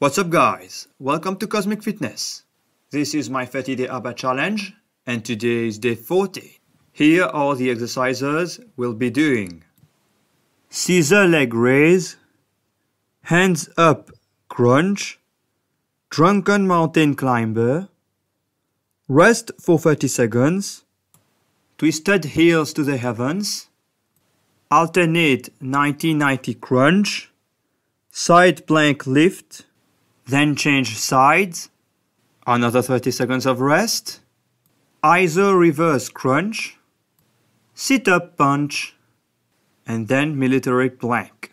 What's up guys, welcome to Kosmic Fitness. This is my 30 day ABBA challenge and today is day 40. Here are the exercises we'll be doing. Scissor leg raise, hands up crunch, drunken mountain climber, rest for 30 seconds, twisted heels to the heavens, alternate 90-90 crunch, side plank lift, then change sides, another 30 seconds of rest, iso reverse crunch, sit-up punch, and then military plank.